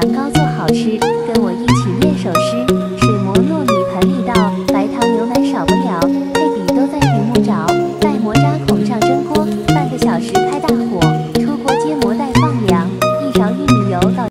凉糕做好吃，跟我一起念首诗。水磨落米盆里倒，白糖牛奶少不了，配比都在屏幕找。待磨渣孔上蒸锅，半个小时开大火。